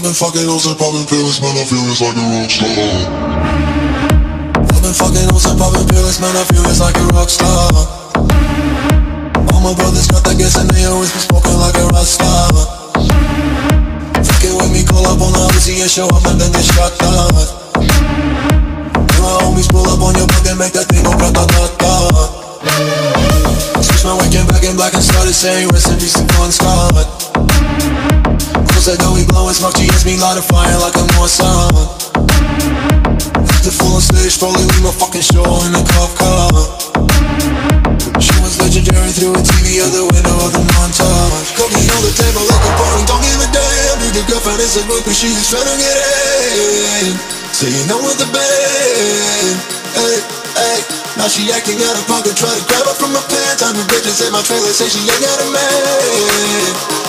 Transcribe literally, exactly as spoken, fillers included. I've been fucking hoes and popping pills, man, I feel it's like a rockstar. I've been fucking hoes and popping pills, man, I feel it's like a rockstar. All my brothers got that gas and they always be smoking like a rockstar. Fucking with me, call up on the Uzi and show up and then get shot down. Then my homies pull up on your block and make that thing go ra-ta-ta-ta. I switched my wagon back in black and started saying rest in peace to Bon Scott. Cause I know we blowin' smoke, she hits me light a fire like a North Sun. Left the fool on stage, probably leave my fucking show in a cop car. She was legendary through a T V out the window of the montage. Cooking on the table like a party, don't give a damn. Dude, the girlfriend is a group and she's trying to get in. Saying no with the band. Hey, hey, now she acting out of pocket, trying to grab her from my pants. I'm a bitch that's in my trailer, say she ain't got a man.